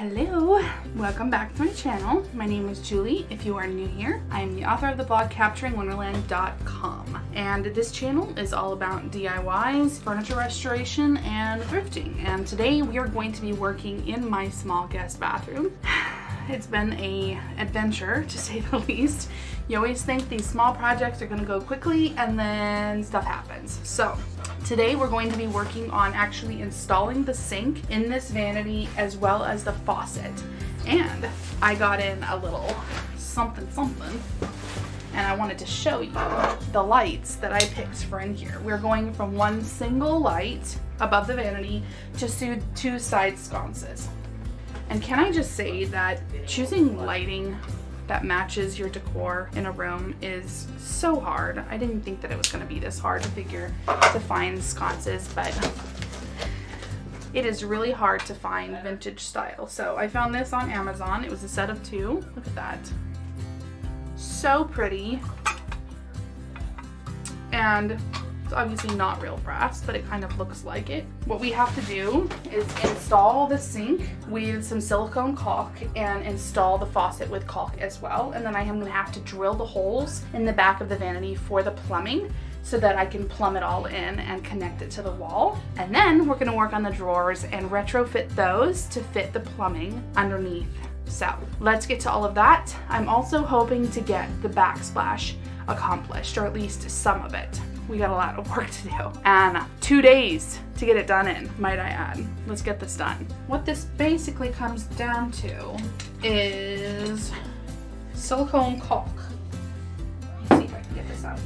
Hello, welcome back to my channel. My name is Julie. If you are new here, I am the author of the blog capturingwonderland.com, and this channel is all about DIYs, furniture restoration, and thrifting. And today we are going to be working in my small guest bathroom. It's been an adventure, to say the least. You always think these small projects are gonna go quickly and then stuff happens. So today we're going to be working on actually installing the sink in this vanity as well as the faucet. And I got in a little something something, and I wanted to show you the lights that I picked for in here. We're going from one single light above the vanity to two side sconces. And can I just say that choosing lighting that matches your decor in a room is so hard. I didn't think that it was gonna be this hard to find sconces, but it is really hard to find vintage style. So I found this on Amazon. It was a set of two. Look at that. So pretty. And it's obviously not real brass, but it kind of looks like it. What we have to do is install the sink with some silicone caulk and install the faucet with caulk as well. And then I am gonna have to drill the holes in the back of the vanity for the plumbing so that I can plumb it all in and connect it to the wall. And then we're gonna work on the drawers and retrofit those to fit the plumbing underneath. So let's get to all of that. I'm also hoping to get the backsplash accomplished, or at least some of it. We got a lot of work to do, and 2 days to get it done in, might I add. Let's get this done. What this basically comes down to is silicone caulk. Let's see if I can get this out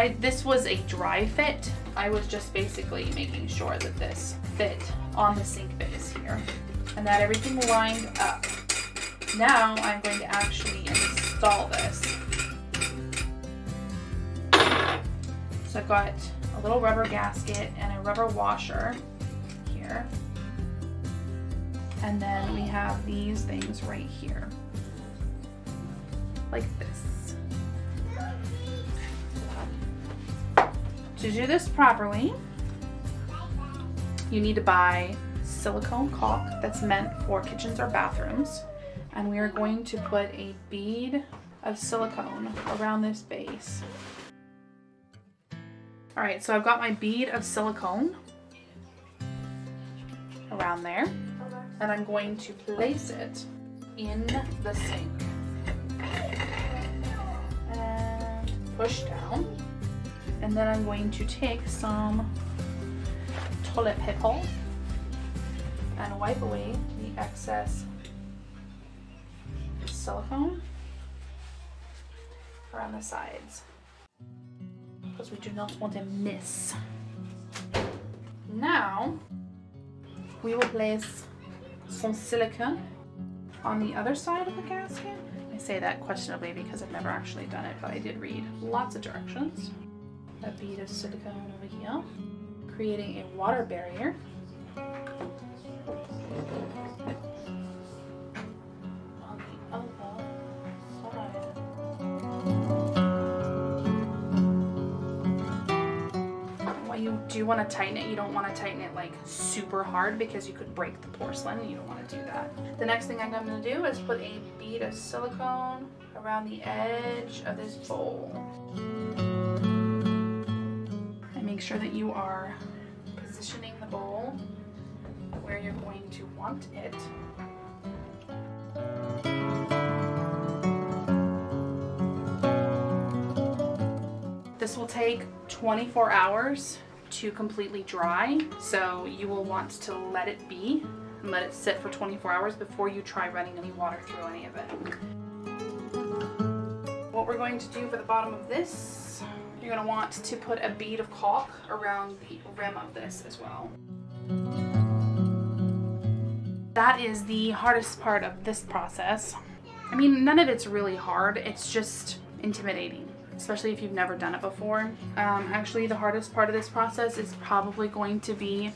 here. This was a dry fit. I was just basically making sure that this fit on the sink base here and that everything lined up. Now I'm going to actually install this. So I've got a little rubber gasket and a rubber washer here. And then we have these things right here, like this. To do this properly, you need to buy silicone caulk that's meant for kitchens or bathrooms. And we are going to put a bead of silicone around this base. All right, so I've got my bead of silicone around there, and I'm going to place it in the sink and push down. And then I'm going to take some toilet paper and wipe away the excess silicone around the sides, because we do not want to miss. Now, we will place some silicone on the other side of the gasket. I say that questionably because I've never actually done it, but I did read lots of directions. A bead of silicone over here, creating a water barrier. You want to tighten it. You don't want to tighten it like super hard because you could break the porcelain, and you don't want to do that. The next thing I'm going to do is put a bead of silicone around the edge of this bowl. And make sure that you are positioning the bowl where you're going to want it. This will take 24 hours to completely dry, so you will want to let it be and let it sit for 24 hours before you try running any water through any of it. What we're going to do for the bottom of this, you're going to want to put a bead of caulk around the rim of this as well. That is the hardest part of this process. I mean, none of it's really hard, it's just intimidating, especially if you've never done it before. Actually, the hardest part of this process is probably going to be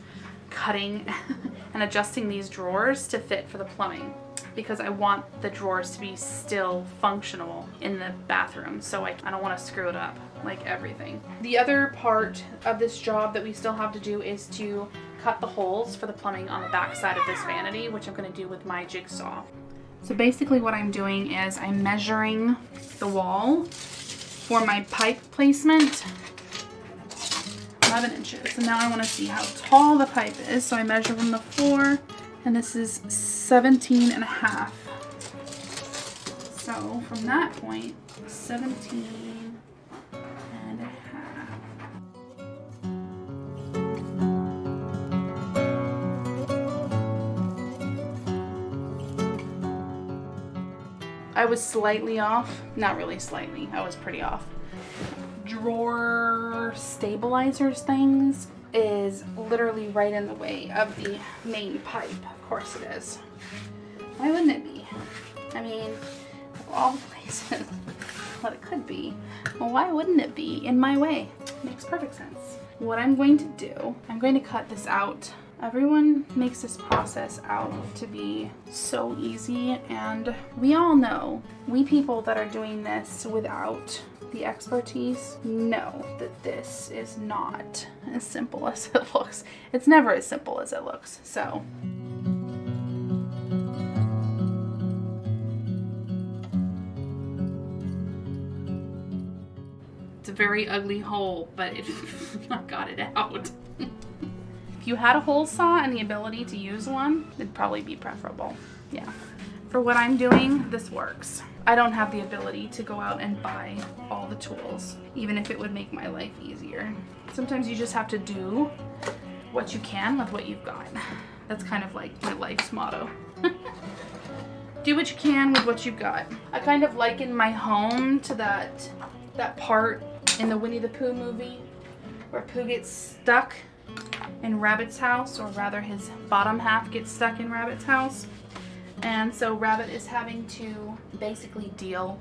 cutting and adjusting these drawers to fit for the plumbing, because I want the drawers to be still functional in the bathroom, so I don't want to screw it up like everything. The other part of this job that we still have to do is to cut the holes for the plumbing on the back side of this vanity, which I'm going to do with my jigsaw. So basically what I'm doing is I'm measuring the wall for my pipe placement, 11 inches. And now I want to see how tall the pipe is. So I measure from the floor, and this is 17 and a half. So from that point, 17 and a half. I was slightly off, not really slightly, I was pretty off. Drawer stabilizers things is literally right in the way of the main pipe. Of course it is. Why wouldn't it be? I mean, of all the places that it could be, well, why wouldn't it be in my way? It makes perfect sense. What I'm going to do, I'm going to cut this out. Everyone makes this process out to be so easy, and we all know, we people that are doing this without the expertise know that this is not as simple as it looks. It's never as simple as it looks, so. It's a very ugly hole, but I got it out. If you had a hole saw and the ability to use one, it'd probably be preferable. Yeah. For what I'm doing, this works. I don't have the ability to go out and buy all the tools, even if it would make my life easier. Sometimes you just have to do what you can with what you've got. That's kind of like my life's motto. Do what you can with what you've got. I kind of liken my home to that part in the Winnie the Pooh movie where Pooh gets stuck in Rabbit's house, or rather his bottom half gets stuck in Rabbit's house. And so Rabbit is having to basically deal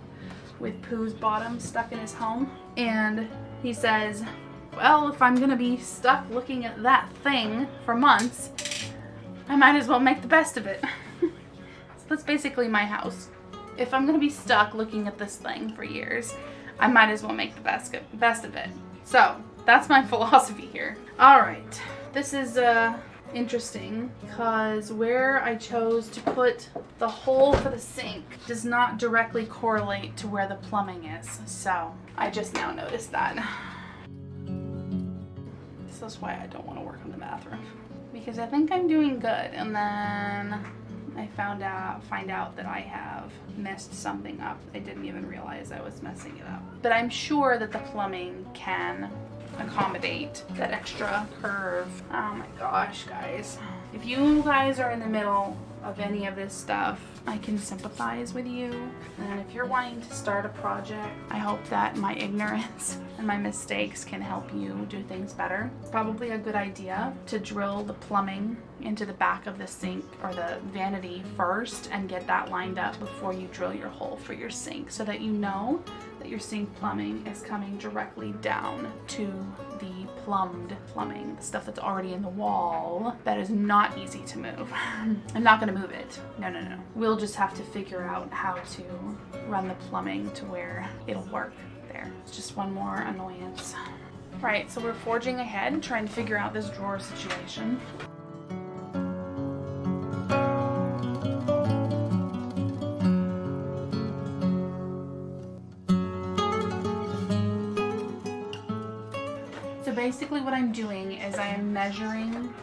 with Pooh's bottom stuck in his home. And he says, well, if I'm gonna be stuck looking at that thing for months, I might as well make the best of it. So that's basically my house. If I'm gonna be stuck looking at this thing for years, I might as well make the best of it. So that's my philosophy here. All right. This is interesting because where I chose to put the hole for the sink does not directly correlate to where the plumbing is. So I just now noticed that. This is why I don't want to work on the bathroom, because I think I'm doing good, and then I find out that I have messed something up. I didn't even realize I was messing it up. But I'm sure that the plumbing can accommodate that extra curve. Oh my gosh, guys. If you guys are in the middle of any of this stuff, I can sympathize with you. And if you're wanting to start a project, I hope that my ignorance and my mistakes can help you do things better. It's probably a good idea to drill the plumbing into the back of the sink or the vanity first and get that lined up before you drill your hole for your sink, so that you know that your sink plumbing is coming directly down to the plumbed plumbing, the stuff that's already in the wall that is not easy to move. I'm not gonna move it. No, no, no. We'll just have to figure out how to run the plumbing to where it'll work there. It's just one more annoyance. All right, so we're forging ahead, trying to figure out this drawer situation. Basically what I'm doing is I am measuring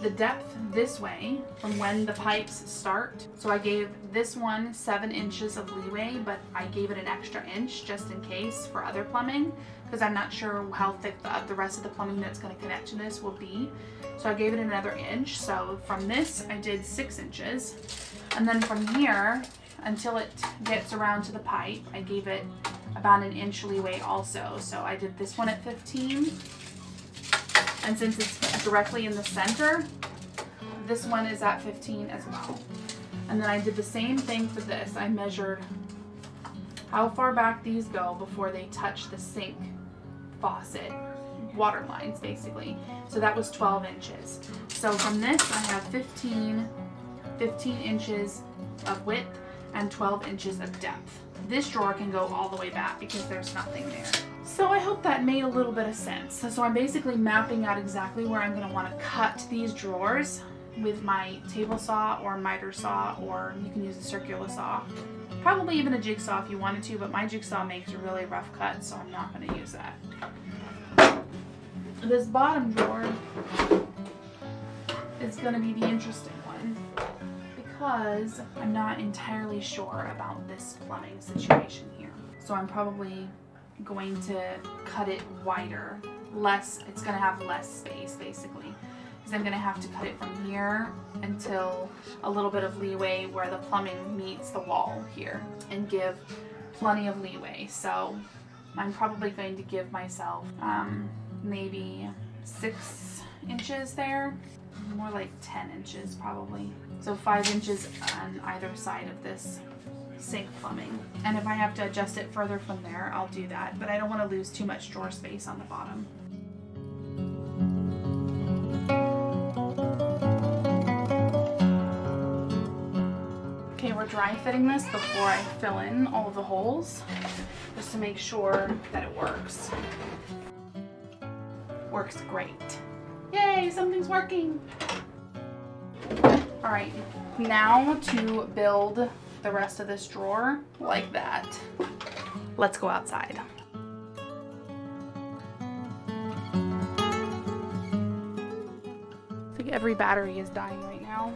the depth this way from when the pipes start. So I gave this one 7 inches of leeway, but I gave it an extra inch just in case for other plumbing, because I'm not sure how thick the rest of the plumbing that's going to connect to this will be. So I gave it another inch. So from this I did 6 inches, and then from here until it gets around to the pipe I gave it about an inch leeway also. So I did this one at 15, and since it's directly in the center, this one is at 15 as well. And then I did the same thing for this. I measured how far back these go before they touch the sink faucet water lines basically. So that was 12 inches. So from this I have 15 inches of width and 12 inches of depth. This drawer can go all the way back because there's nothing there. So I hope that made a little bit of sense. So I'm basically mapping out exactly where I'm going to want to cut these drawers with my table saw or miter saw, or you can use a circular saw, probably even a jigsaw if you wanted to, but my jigsaw makes a really rough cut, so I'm not going to use that. This bottom drawer is going to be the interesting one because I'm not entirely sure about this plumbing situation here. So I'm probably going to cut it wider, less, it's going to have less space basically. I'm going to have to cut it from here until a little bit of leeway where the plumbing meets the wall here and give plenty of leeway. So I'm probably going to give myself maybe 6 inches there, more like 10 inches probably. So 5 inches on either side of this sink plumbing. And if I have to adjust it further from there, I'll do that, but I don't want to lose too much drawer space on the bottom. We're dry fitting this before I fill in all the holes, just to make sure that it works. Works great. Yay, something's working. All right, now to build the rest of this drawer like that. Let's go outside. I think every battery is dying right now.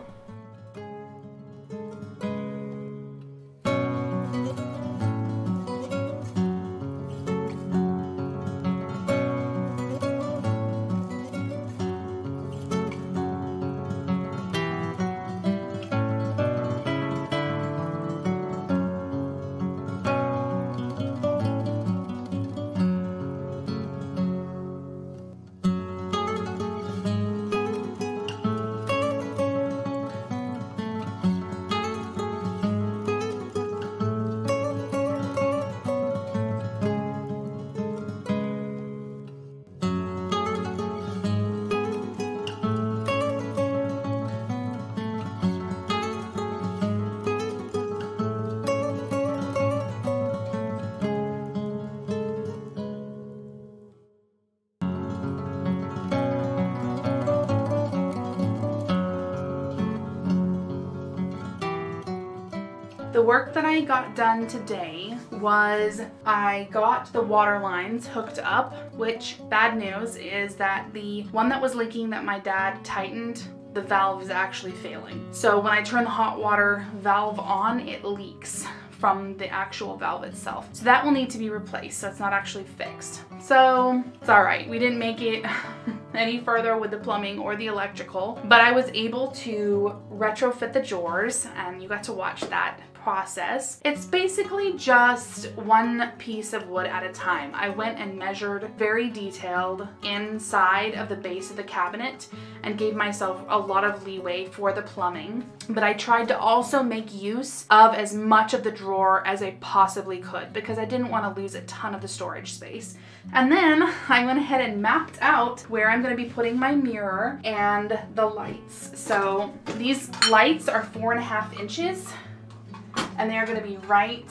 The work that I got done today was I got the water lines hooked up, which bad news is that the one that was leaking that my dad tightened, the valve is actually failing. So when I turn the hot water valve on, it leaks from the actual valve itself. So that will need to be replaced, so it's not actually fixed. So it's all right, we didn't make it any further with the plumbing or the electrical, but I was able to retrofit the drawers and you got to watch that process. It's basically just one piece of wood at a time. I went and measured very detailed inside of the base of the cabinet and gave myself a lot of leeway for the plumbing, but I tried to also make use of as much of the drawer as I possibly could because I didn't want to lose a ton of the storage space. And then I went ahead and mapped out where I'm going to be putting my mirror and the lights. So these lights are 4.5 inches. And they're gonna be right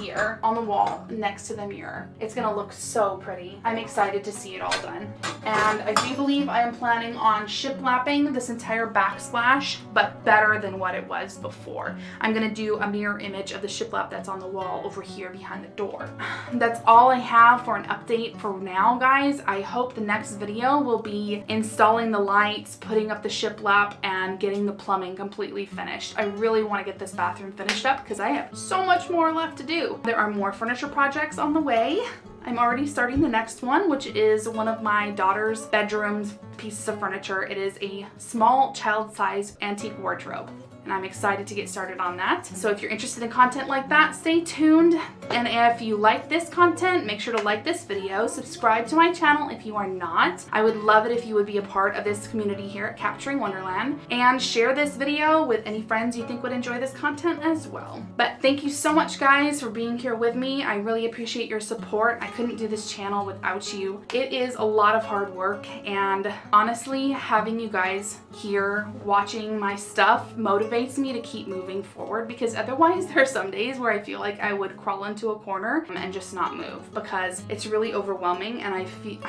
here on the wall next to the mirror. It's gonna look so pretty. I'm excited to see it all done. And I do believe I am planning on shiplapping this entire backsplash, but better than what it was before. I'm gonna do a mirror image of the shiplap that's on the wall over here behind the door. That's all I have for an update for now, guys. I hope the next video will be installing the lights, putting up the shiplap, and getting the plumbing completely finished. I really wanna get this bathroom finished up because I have so much more left to do. There are more furniture projects on the way. I'm already starting the next one, which is one of my daughter's bedroom's pieces of furniture. It is a small child-sized antique wardrobe, and I'm excited to get started on that. So if you're interested in content like that, stay tuned. And if you like this content, make sure to like this video, subscribe to my channel if you are not. I would love it if you would be a part of this community here at Capturing Wonderland, and share this video with any friends you think would enjoy this content as well. But thank you so much guys for being here with me. I really appreciate your support. I couldn't do this channel without you. It is a lot of hard work and honestly, having you guys here watching my stuff motivates me to keep moving forward, because otherwise there are some days where I feel like I would crawl into a corner and just not move, because it's really overwhelming. And I mean,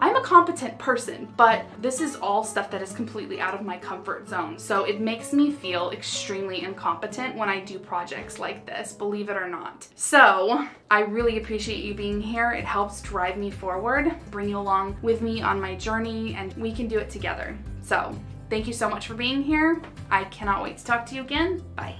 I'm a competent person, but this is all stuff that is completely out of my comfort zone. So it makes me feel extremely incompetent when I do projects like this, believe it or not. So I really appreciate you being here. It helps drive me forward, bring you along with me on my journey, and we can do it together. So thank you so much for being here. I cannot wait to talk to you again. Bye.